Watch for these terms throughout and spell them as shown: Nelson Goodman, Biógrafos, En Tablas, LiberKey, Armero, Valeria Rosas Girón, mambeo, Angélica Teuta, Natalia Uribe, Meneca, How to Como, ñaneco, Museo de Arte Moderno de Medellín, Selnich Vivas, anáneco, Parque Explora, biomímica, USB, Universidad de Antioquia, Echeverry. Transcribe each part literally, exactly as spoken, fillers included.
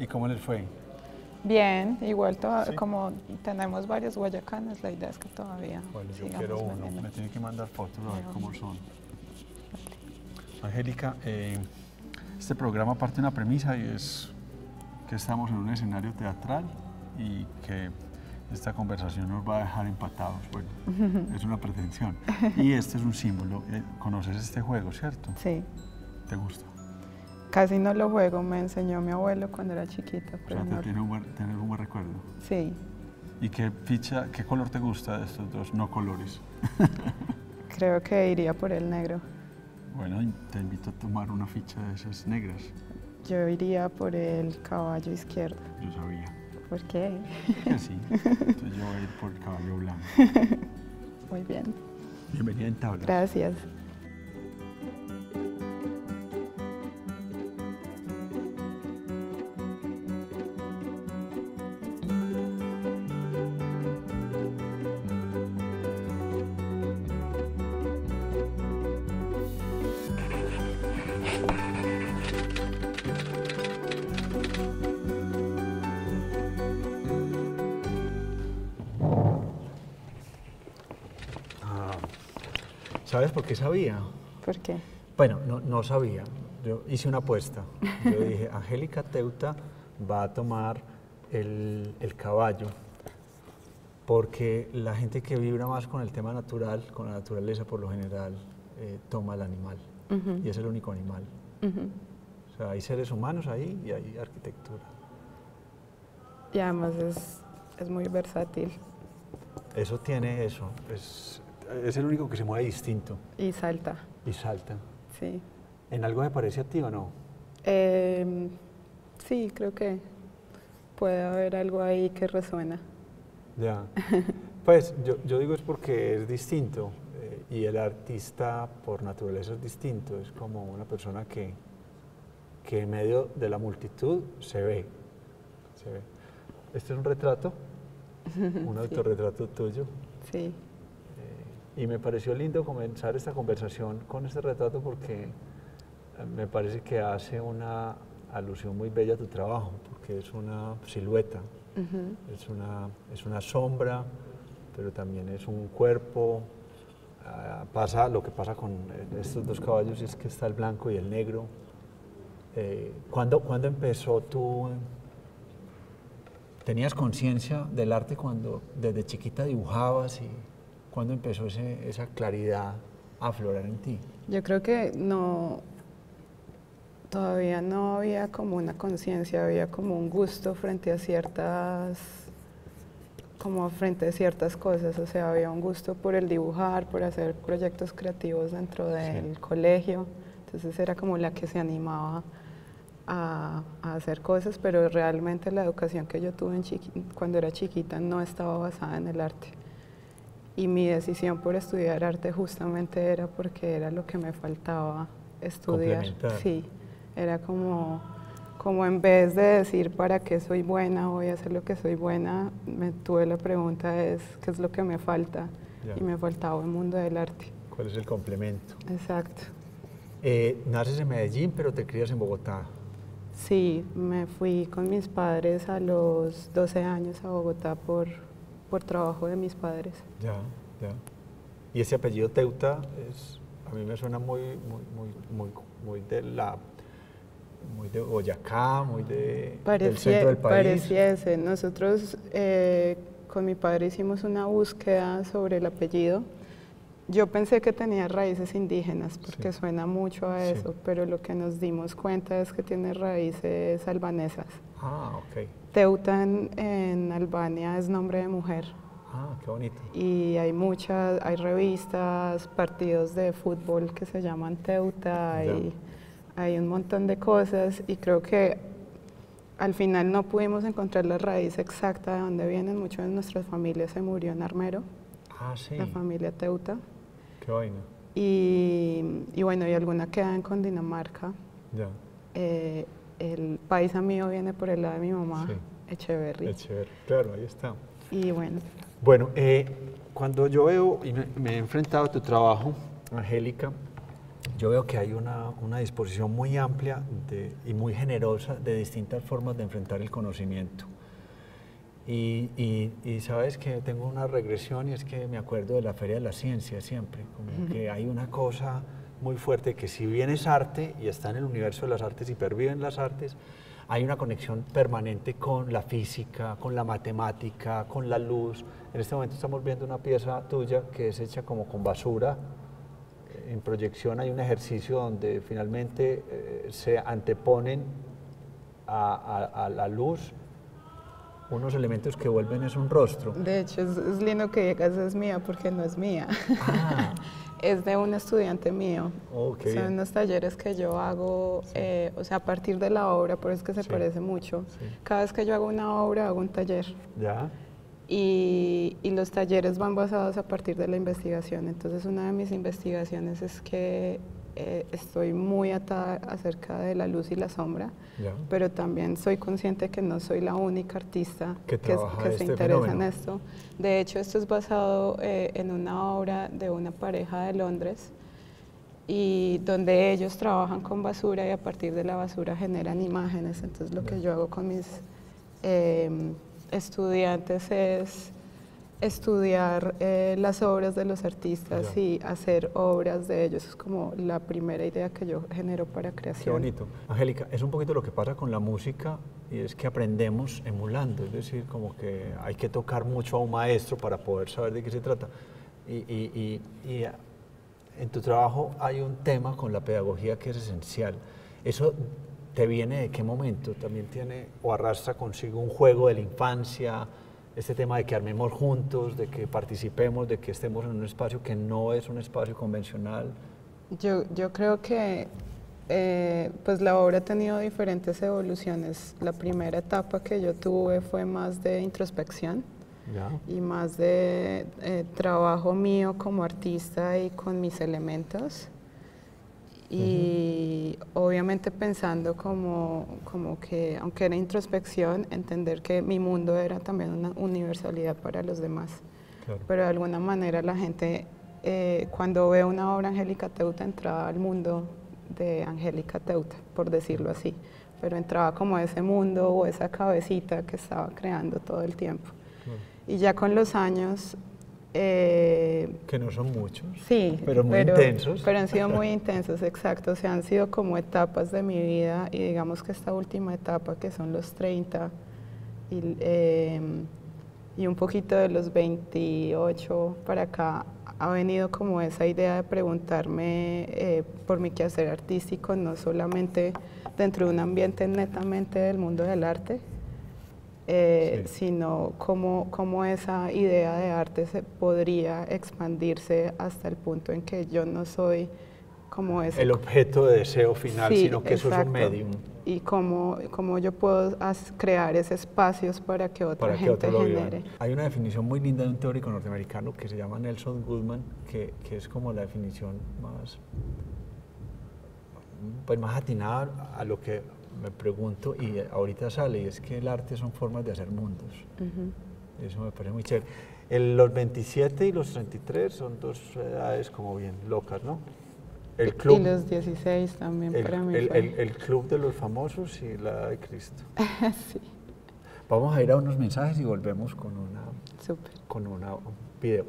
¿Y cómo les fue? Bien, igual ¿Sí? como tenemos varios guayacanos, la idea es que todavía bueno, yo quiero uno, mañana. Me tienen que mandar fotos a ver cómo son. Angélica, eh, este programa parte de una premisa y es que estamos en un escenario teatral y que esta conversación nos va a dejar empatados, bueno, es una pretensión. Y este es un símbolo, ¿conoces este juego, cierto? Sí. ¿Te gusta? Casi no lo juego, me enseñó mi abuelo cuando era chiquita. Pero o sea, no... ¿tiene un buen, tener un buen recuerdo? Sí. ¿Y qué ficha, qué color te gusta de estos dos no colores? Creo que iría por el negro. Bueno, te invito a tomar una ficha de esas negras. Yo iría por el caballo izquierdo. Yo sabía. ¿Por qué? Porque sí, entonces yo voy a ir por el caballo blanco. Muy bien. Bienvenida en Tablas. Gracias. ¿Sabes por qué sabía? ¿Por qué? Bueno, no, no sabía. Yo hice una apuesta. Yo dije, Angélica Teuta va a tomar el, el caballo porque la gente que vibra más con el tema natural, con la naturaleza por lo general, eh, toma el animal. Uh-huh. Y es el único animal. Uh-huh. O sea, hay seres humanos ahí y hay arquitectura. Y además es, es muy versátil. Eso tiene eso. Es, Es el único que se mueve distinto. Y salta. Y salta. Sí. ¿En algo me parece a ti o no? Eh, sí, creo que puede haber algo ahí que resuena. Ya. Pues yo, yo digo es porque es distinto eh, y el artista por naturaleza es distinto. Es como una persona que, que en medio de la multitud se ve. Se ve. Este es un retrato, un sí. autorretrato tuyo. Sí. Y me pareció lindo comenzar esta conversación con este retrato porque me parece que hace una alusión muy bella a tu trabajo, porque es una silueta, uh-huh. es, una, es una sombra, pero también es un cuerpo. Uh, pasa lo que pasa con estos dos caballos, es que está el blanco y el negro. Eh, ¿cuándo, ¿Cuándo empezó tú? ¿Tenías conciencia del arte cuando desde chiquita dibujabas? Y, ¿Cuándo empezó ese, esa claridad a aflorar en ti? Yo creo que no, todavía no había como una conciencia, había como un gusto frente a ciertas, como frente a ciertas cosas, o sea, había un gusto por el dibujar, por hacer proyectos creativos dentro del sí. colegio, entonces era como la que se animaba a, a hacer cosas, pero realmente la educación que yo tuve en chiqui- cuando era chiquita no estaba basada en el arte. Y mi decisión por estudiar arte justamente era porque era lo que me faltaba estudiar. Sí, era como, como en vez de decir para qué soy buena, voy a hacer lo que soy buena, me tuve la pregunta es qué es lo que me falta ya. y me faltaba el mundo del arte. ¿Cuál es el complemento? Exacto. Eh, naces en Medellín pero te crías en Bogotá. Sí, me fui con mis padres a los doce años a Bogotá por... por trabajo de mis padres. Ya, ya. Y ese apellido Teuta es, a mí me suena muy, muy, muy, muy, muy de la, muy de Boyacá, muy de, parecía, del centro del país. Pareciese. Nosotros eh, con mi padre hicimos una búsqueda sobre el apellido. Yo pensé que tenía raíces indígenas porque sí. suena mucho a eso, sí. pero lo que nos dimos cuenta es que tiene raíces albanesas. Ah, ok. Teuta en, en Albania es nombre de mujer. Ah, qué bonito. Y hay muchas, hay revistas, partidos de fútbol que se llaman Teuta, y hay un montón de cosas y creo que al final no pudimos encontrar la raíz exacta de dónde vienen. Muchas de nuestras familias se murió en Armero, ah, sí. la familia Teuta. Qué vaina. Y, y bueno, y alguna quedan con Dinamarca. Ya. Eh, El paisa mío viene por el lado de mi mamá, sí. Echeverry. Echeverry, claro, ahí está. Y bueno. Bueno, eh, cuando yo veo y me, me he enfrentado a tu trabajo, Angélica, yo veo que hay una, una disposición muy amplia de, y muy generosa de distintas formas de enfrentar el conocimiento. Y, y, y sabes que tengo una regresión, y es que me acuerdo de la Feria de la Ciencia siempre, como que hay una cosa muy fuerte que si bien es arte y está en el universo de las artes y perviven las artes, hay una conexión permanente con la física, con la matemática, con la luz. En este momento estamos viendo una pieza tuya que es hecha como con basura. En proyección hay un ejercicio donde finalmente eh, se anteponen a, a, a la luz unos elementos que vuelven es un rostro. De hecho, es, es lindo que digas es mía, porque no es mía. Ah. Es de un estudiante mío. Okay. Son unos talleres que yo hago, sí. eh, o sea, a partir de la obra, pero es que se sí. parece mucho. Sí. Cada vez que yo hago una obra, hago un taller. Ya. Y, y los talleres van basados a partir de la investigación. Entonces, una de mis investigaciones es que eh, estoy muy atada acerca de la luz y la sombra, ya. pero también soy consciente que no soy la única artista que, que, que este se interesa fenómeno. en esto. De hecho, esto es basado eh, en una obra de una pareja de Londres, y donde ellos trabajan con basura y a partir de la basura generan imágenes. Entonces, lo ya. que yo hago con mis... Eh, estudiantes es estudiar eh, las obras de los artistas ya. y hacer obras de ellos. Es como la primera idea que yo genero para creación. Qué bonito. Angélica, es un poquito lo que pasa con la música, y es que aprendemos emulando, es decir, como que hay que tocar mucho a un maestro para poder saber de qué se trata. Y, y, y, y en tu trabajo hay un tema con la pedagogía que es esencial. Eso ¿te viene de qué momento? También tiene o arrastra consigo un juego de la infancia, este tema de que armemos juntos, de que participemos, de que estemos en un espacio que no es un espacio convencional. Yo, yo creo que eh, pues la obra ha tenido diferentes evoluciones. La primera etapa que yo tuve fue más de introspección ¿Ya? y más de eh, trabajo mío como artista y con mis elementos. Y uh-huh. obviamente pensando como, como que, aunque era introspección, entender que mi mundo era también una universalidad para los demás. Claro. Pero de alguna manera la gente, eh, cuando ve una obra Angélica Teuta, entraba al mundo de Angélica Teuta, por decirlo así. Pero entraba como ese mundo o esa cabecita que estaba creando todo el tiempo. Claro. Y ya con los años... Eh, que no son muchos, sí, pero muy pero, intensos. Pero han sido muy intensos, exacto. O sea, han sido como etapas de mi vida, y digamos que esta última etapa, que son los treinta y, eh, y un poquito de los veintiocho para acá, ha venido como esa idea de preguntarme eh, por mi quehacer artístico, no solamente dentro de un ambiente netamente del mundo del arte, Eh, sí. sino cómo, cómo esa idea de arte se podría expandirse hasta el punto en que yo no soy como ese... el objeto de deseo final, sí, sino que exacto. eso es un medium. Y cómo, cómo yo puedo crear esos espacios para que otra para gente que genere. Hay una definición muy linda de un teórico norteamericano que se llama Nelson Goodman, que, que es como la definición más, pues más atinada a lo que... me pregunto, y ahorita sale, y es que el arte son formas de hacer mundos. Uh-huh. Eso me parece muy chévere. El, los veintisiete y los treinta y tres son dos edades como bien locas, ¿no? El club, y los dieciséis también el, para mí. El, el, el club de los famosos y la edad de Cristo. Sí. Vamos a ir a unos mensajes y volvemos con una, Super. con una, un video.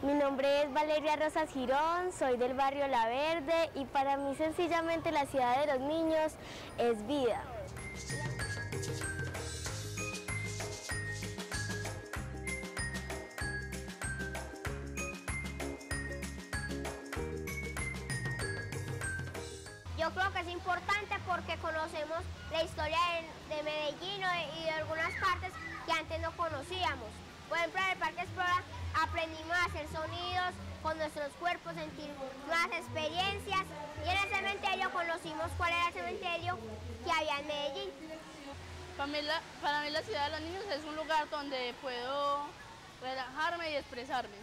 Mi nombre es Valeria Rosas Girón, soy del barrio La Verde, y para mí sencillamente la ciudad de los niños es vida. Yo creo que es importante porque conocemos la historia de, de Medellín y de algunas partes que antes no conocíamos. Por ejemplo, en el Parque Explora aprendimos a hacer sonidos con nuestros cuerpos, sentir más experiencias, y en el cementerio conocimos cuál era el cementerio que había en Medellín. Para mí, la, para mí la ciudad de los niños es un lugar donde puedo relajarme y expresarme.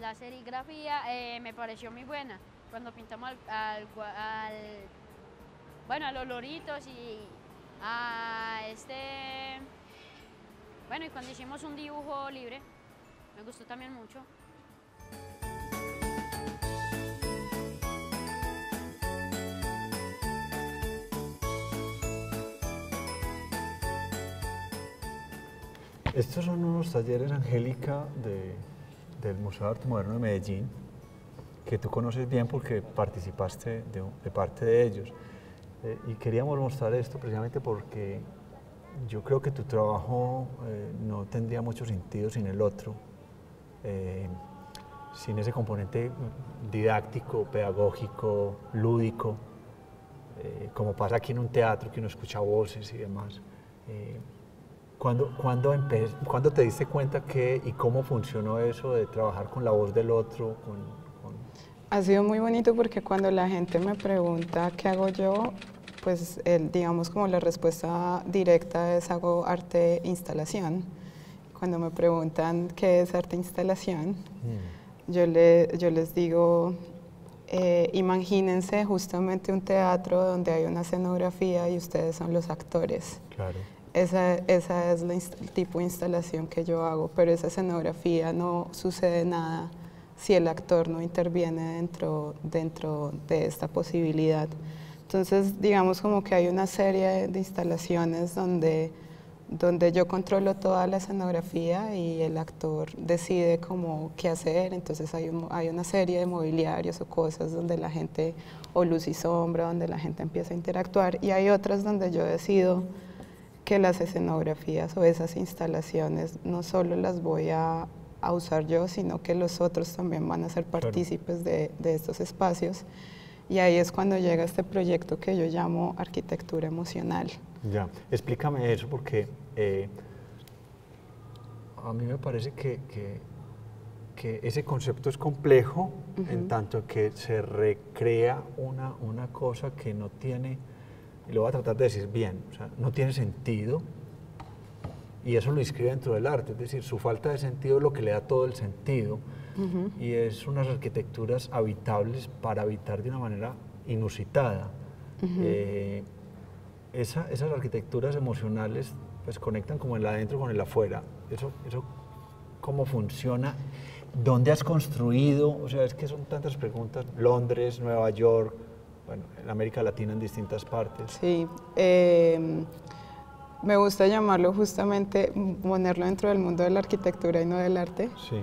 La serigrafía eh, me pareció muy buena, cuando pintamos al, al, al, bueno, a los loritos y a este... Bueno, y cuando hicimos un dibujo libre, me gustó también mucho. Estos son unos talleres, Angélica, de, del Museo de Arte Moderno de Medellín, que tú conoces bien porque participaste de, de parte de ellos. Eh, y queríamos mostrar esto precisamente porque yo creo que tu trabajo eh, no tendría mucho sentido sin el otro, eh, sin ese componente didáctico, pedagógico, lúdico, eh, como pasa aquí en un teatro, que uno escucha voces y demás. Eh, ¿Cuándo, cuándo, ¿Cuándo te diste cuenta que y cómo funcionó eso de trabajar con la voz del otro? Con, con... Ha sido muy bonito porque cuando la gente me pregunta qué hago yo, pues el, digamos como la respuesta directa es hago arte instalación. Cuando me preguntan qué es arte instalación, mm. yo, le, yo les digo, eh, imagínense justamente un teatro donde hay una escenografía y ustedes son los actores. Claro. Esa, esa es la el tipo de instalación que yo hago, pero esa escenografía no sucede nada si el actor no interviene dentro, dentro de esta posibilidad. Entonces, digamos como que hay una serie de instalaciones donde, donde yo controlo toda la escenografía y el actor decide como qué hacer, entonces hay, un, hay una serie de mobiliarios o cosas donde la gente, o luz y sombra, donde la gente empieza a interactuar, y hay otras donde yo decido que las escenografías o esas instalaciones no solo las voy a, a usar yo, sino que los otros también van a ser partícipes de, de estos espacios. Y ahí es cuando llega este proyecto que yo llamo arquitectura emocional. Ya, explícame eso porque eh, a mí me parece que, que, que ese concepto es complejo, uh-huh. en tanto que se recrea una, una cosa que no tiene... y lo voy a tratar de decir bien, o sea, no tiene sentido, y eso lo inscribe dentro del arte, es decir, su falta de sentido es lo que le da todo el sentido, uh-huh. y es unas arquitecturas habitables para habitar de una manera inusitada. Uh-huh. eh, esa, esas arquitecturas emocionales pues conectan como el adentro con el afuera, eso, eso cómo funciona, dónde has construido, o sea, es que son tantas preguntas, Londres, Nueva York, bueno, en América Latina en distintas partes. Sí, eh, me gusta llamarlo justamente, ponerlo dentro del mundo de la arquitectura y no del arte. Sí.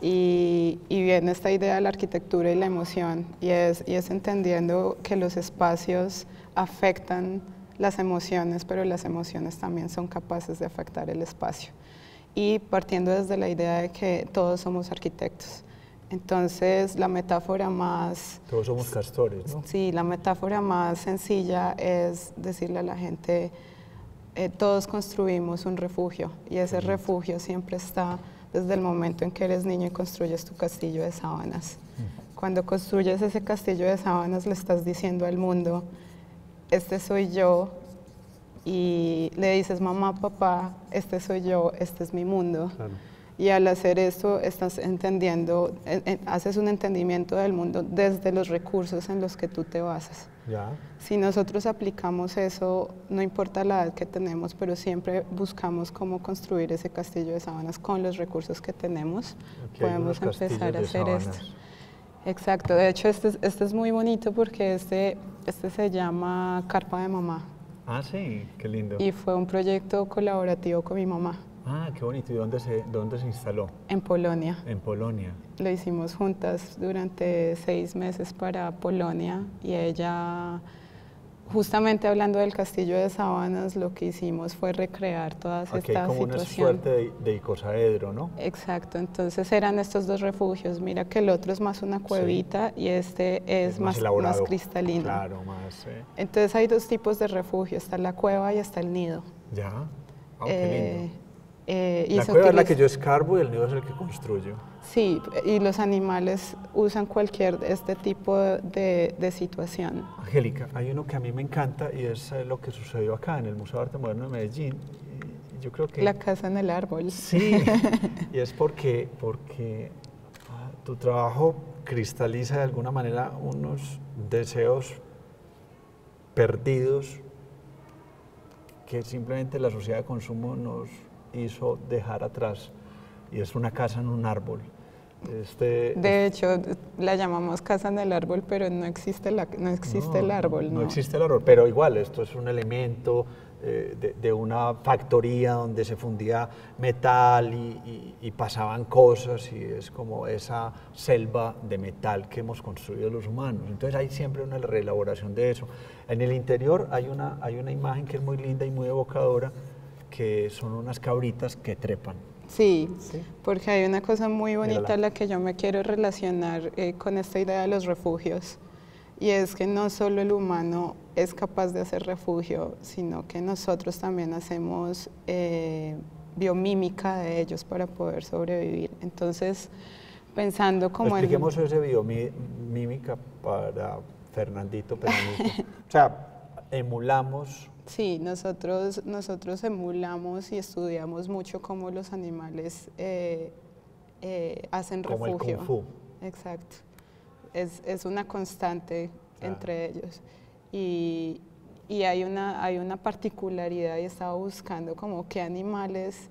Y, y viene esta idea de la arquitectura y la emoción, y es, y es entendiendo que los espacios afectan las emociones, pero las emociones también son capaces de afectar el espacio. Y partiendo desde la idea de que todos somos arquitectos. Entonces, la metáfora más... Todos somos castores, ¿no? Sí, la metáfora más sencilla es decirle a la gente, eh, todos construimos un refugio, y ese sí. refugio siempre está desde el momento en que eres niño y construyes tu castillo de sábanas. Sí. Cuando construyes ese castillo de sábanas, le estás diciendo al mundo, este soy yo, y le dices, mamá, papá, este soy yo, este es mi mundo. Claro. Y al hacer esto estás entendiendo, eh, haces un entendimiento del mundo desde los recursos en los que tú te basas. Ya. Si nosotros aplicamos eso, no importa la edad que tenemos, pero siempre buscamos cómo construir ese castillo de sábanas con los recursos que tenemos, aquí podemos empezar a hacer esto. Exacto, de hecho este es, este es muy bonito porque este, este se llama Carpa de Mamá. Ah, sí, qué lindo. Y fue un proyecto colaborativo con mi mamá. Ah, qué bonito. ¿Y dónde se, dónde se instaló? En Polonia. En Polonia. Lo hicimos juntas durante seis meses para Polonia, y ella, justamente hablando del castillo de sábanas, lo que hicimos fue recrear todas okay, estas situaciones. Como una suerte de, de icosaedro, ¿no? Exacto. Entonces eran estos dos refugios. Mira que el otro es más una cuevita, sí. y este es, es más, más, más cristalino. Claro, más. Eh. Entonces hay dos tipos de refugio. Está la cueva y está el nido. Ya. Ah, oh, eh, qué lindo. Eh, y la cueva utiliza... es la que yo escarbo y el nido es el que construyo. Sí, y los animales usan cualquier este tipo de, de situación. Angélica, hay uno que a mí me encanta y es lo que sucedió acá en el Museo de Arte Moderno de Medellín. Yo creo que... La casa en el árbol. Sí, y es porque, porque tu trabajo cristaliza de alguna manera unos deseos perdidos que simplemente la sociedad de consumo nos hizo dejar atrás, y es una casa en un árbol. Este, de hecho, la llamamos casa en el árbol, pero no existe, la, no existe no, el árbol. No, no existe el árbol, pero igual, esto es un elemento eh, de, de una factoría donde se fundía metal y, y, y pasaban cosas, y es como esa selva de metal que hemos construido los humanos. Entonces hay siempre una reelaboración de eso. En el interior hay una, hay una imagen que es muy linda y muy evocadora, que son unas cabritas que trepan. Sí, sí, porque hay una cosa muy bonita Mírala. a la que yo me quiero relacionar eh, con esta idea de los refugios, y es que no solo el humano es capaz de hacer refugio, sino que nosotros también hacemos eh, biomímica de ellos para poder sobrevivir. Entonces, pensando como Expliquemos en... Expliquemos esa biomímica para Fernandito Peronito. O sea, emulamos... Sí, nosotros, nosotros emulamos y estudiamos mucho cómo los animales eh, eh, hacen como refugio. El Kung Fu. Exacto. Es, es una constante ah. entre ellos. Y, y hay, una, hay una particularidad, y estaba buscando como qué animales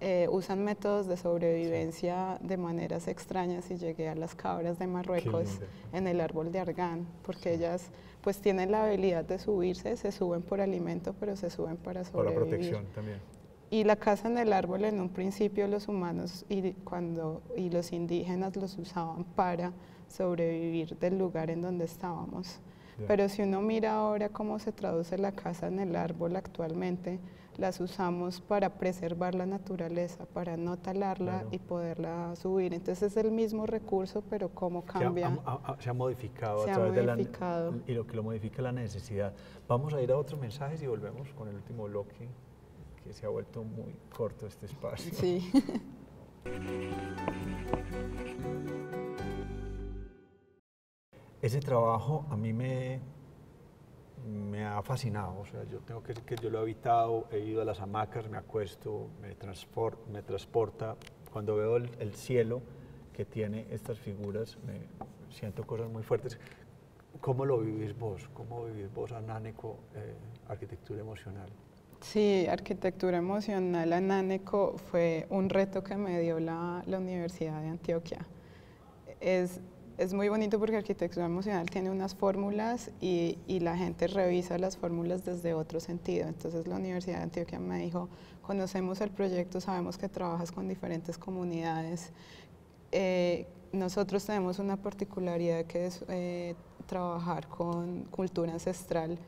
eh, usan métodos de sobrevivencia sí. de maneras extrañas, y llegué a las cabras de Marruecos en el árbol de argán, porque sí. ellas... pues tienen la habilidad de subirse, se suben por alimento, pero se suben para sobrevivir. Por la protección también. Y la casa en el árbol, en un principio los humanos y, cuando, y los indígenas los usaban para sobrevivir del lugar en donde estábamos. Yeah. Pero si uno mira ahora cómo se traduce la casa en el árbol actualmente, las usamos para preservar la naturaleza, para no talarla claro. y poderla subir. Entonces es el mismo recurso, pero cómo cambia. Se ha, ha, ha, se ha modificado se a través ha modificado. de la... Y lo que lo modifica es la necesidad. Vamos a ir a otros mensajes y volvemos con el último bloque, que se ha vuelto muy corto este espacio. Sí. Ese trabajo a mí me... me ha fascinado, o sea, yo tengo que decir que yo lo he habitado, he ido a las hamacas, me acuesto, me, transport, me transporta, cuando veo el, el cielo que tiene estas figuras, me siento cosas muy fuertes. ¿Cómo lo vivís vos? ¿Cómo vivís vos, Anáneco, eh, arquitectura emocional? Sí, arquitectura emocional Anáneco fue un reto que me dio la, la Universidad de Antioquia. Es, Es muy bonito porque arquitectura emocional tiene unas fórmulas y, y la gente revisa las fórmulas desde otro sentido. Entonces la Universidad de Antioquia me dijo, conocemos el proyecto, sabemos que trabajas con diferentes comunidades. Eh, nosotros tenemos una particularidad que es eh, trabajar con cultura ancestral.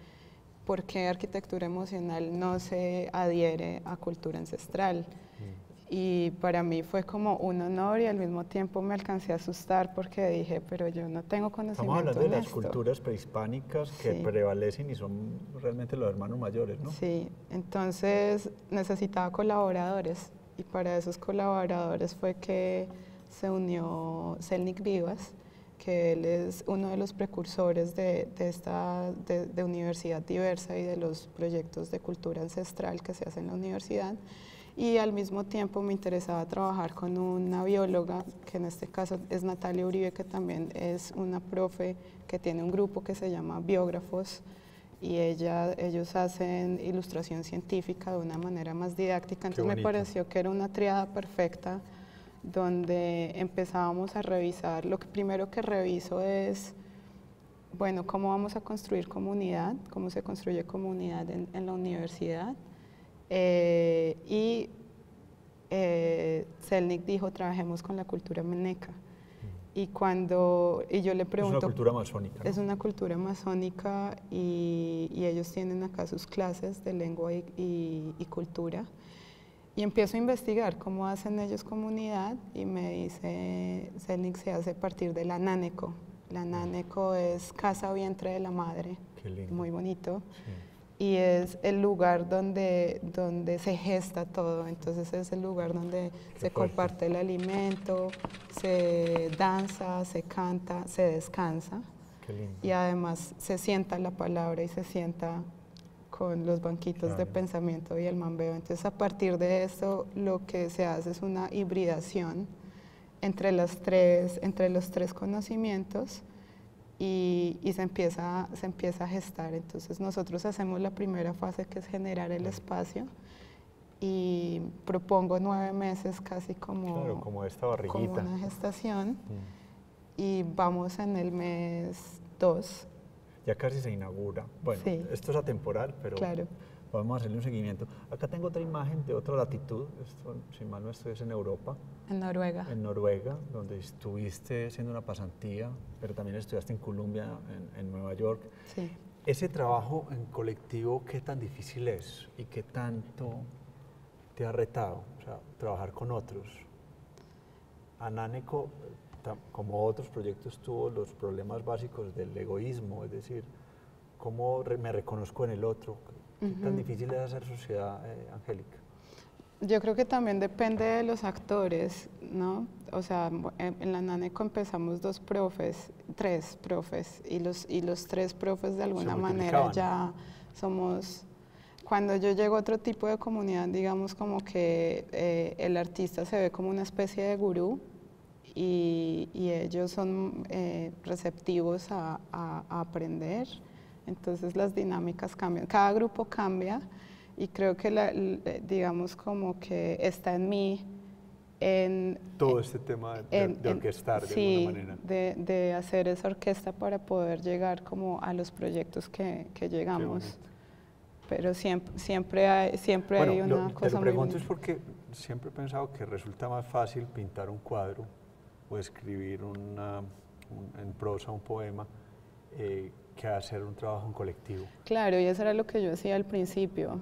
¿Por qué arquitectura emocional no se adhiere a cultura ancestral? Mm. Y para mí fue como un honor, y al mismo tiempo me alcancé a asustar porque dije, pero yo no tengo conocimiento. Estamos hablando de las culturas prehispánicas que sí. prevalecen y son realmente los hermanos mayores, ¿no? Sí, entonces necesitaba colaboradores, y para esos colaboradores fue que se unió Selnich Vivas, que él es uno de los precursores de, de esta de, de Universidad Diversa y de los proyectos de cultura ancestral que se hacen en la universidad. Y al mismo tiempo me interesaba trabajar con una bióloga, que en este caso es Natalia Uribe, que también es una profe que tiene un grupo que se llama Biógrafos, y ella, ellos hacen ilustración científica de una manera más didáctica. Entonces me pareció que era una triada perfecta, donde empezábamos a revisar. Lo que primero que reviso es, bueno, cómo vamos a construir comunidad, cómo se construye comunidad en, en la universidad. Eh, y eh, Selnich dijo, trabajemos con la cultura meneca. Mm. Y cuando y yo le pregunto... Es una cultura amazónica. Es ¿no? una cultura amazónica y, y ellos tienen acá sus clases de lengua y, y, y cultura. Y empiezo a investigar cómo hacen ellos comunidad, y me dice, Selnich se hace a partir del anáneco. El anáneco es casa vientre de la madre. Qué lindo. Muy bonito. Sí. y es el lugar donde, donde se gesta todo. Entonces es el lugar donde se comparte el alimento, se danza, se canta, se descansa. Qué lindo. Y además se sienta la palabra y se sienta con los banquitos claro. de pensamiento y el mambeo. Entonces a partir de eso lo que se hace es una hibridación entre, las tres, entre los tres conocimientos y, y se, empieza, se empieza a gestar. Entonces nosotros hacemos la primera fase que es generar el espacio y propongo nueve meses casi como, claro, como, esta barriguita. como una gestación mm. y vamos en el mes dos. Ya casi se inaugura. Bueno, sí. esto es atemporal, pero claro. vamos a hacerle un seguimiento. Acá tengo otra imagen de otra latitud. Esto, si mal no estoy, es en Europa. En Noruega. En Noruega, donde estuviste haciendo una pasantía, pero también estudiaste en Colombia, en, en Nueva York. Sí. Ese trabajo en colectivo, ¿qué tan difícil es? ¿Y qué tanto te ha retado? O sea, trabajar con otros. A ñaneco, como otros proyectos, tuvo los problemas básicos del egoísmo, es decir, cómo re me reconozco en el otro. ¿Qué uh-huh. tan difícil es hacer sociedad, eh, Angélica? Yo creo que también depende de los actores, ¿no? O sea, en la ñaneco empezamos dos profes, tres profes, y los, y los tres profes de alguna manera ya somos... Cuando yo llego a otro tipo de comunidad, digamos como que eh, el artista se ve como una especie de gurú, Y, y ellos son eh, receptivos a, a, a aprender, entonces las dinámicas cambian, cada grupo cambia y creo que la, digamos como que está en mí en todo este tema de, en, de orquestar en, de sí, alguna manera de, de hacer esa orquesta para poder llegar como a los proyectos que, que llegamos, pero siempre, siempre hay, siempre bueno, hay una lo, cosa muy... Te lo pregunto es porque siempre he pensado que resulta más fácil pintar un cuadro o escribir una, un, en prosa un poema, eh, que hacer un trabajo en colectivo. Claro, y eso era lo que yo hacía al principio,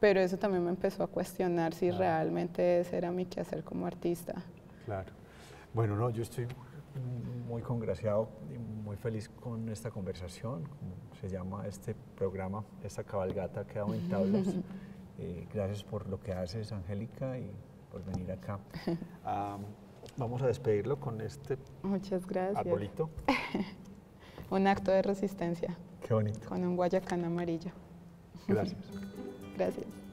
pero eso también me empezó a cuestionar si ah. realmente ese era mi quehacer como artista. Claro. Bueno, no, yo estoy muy congraciado y muy feliz con esta conversación, como se llama este programa, esta cabalgata que ha dado En Tablas. eh, gracias por lo que haces, Angélica, y por venir acá. um, Vamos a despedirlo con este Muchas gracias. arbolito. Un acto de resistencia. Qué bonito. Con un guayacán amarillo. Gracias. Gracias.